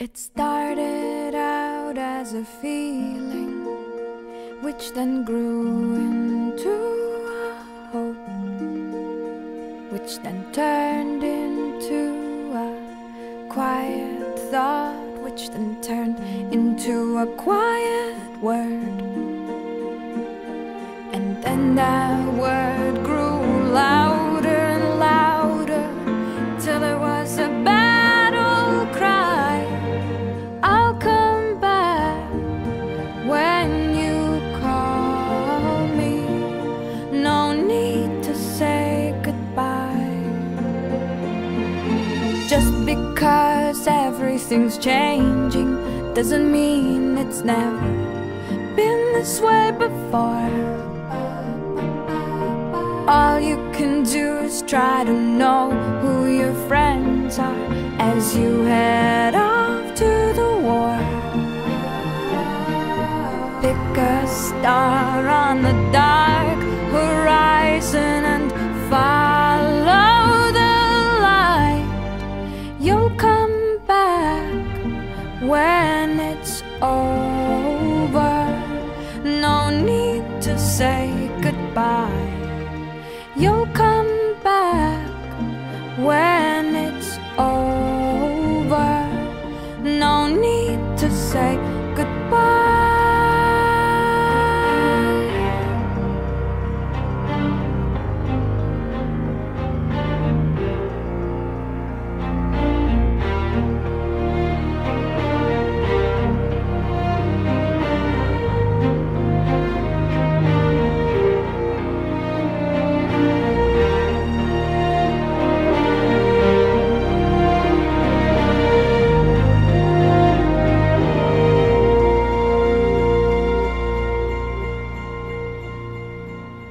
It started out as a feeling, which then grew into a hope, which then turned into a quiet thought, which then turned into a quiet word. And then that word grew louder and louder till it was a battle. Just because everything's changing doesn't mean it's never been this way before. All you can do is try to know who your friends are as you head off to the war. Pick a star on the dark horizon and follow. You'll come back when it's over. No need to say goodbye. You'll come back when it's over. No need to say goodbye.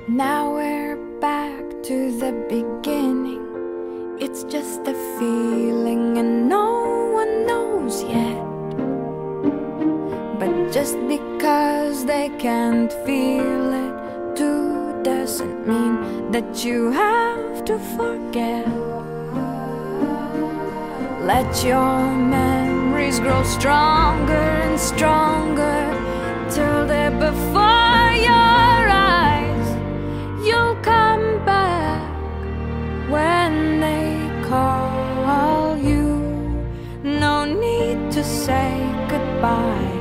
Now we're back to the beginning. It's just a feeling and no one knows yet. But just because they can't feel it too doesn't mean that you have to forget. Let your memories grow stronger and stronger till they're before your eyes. You'll come back when they call you. No need to say goodbye.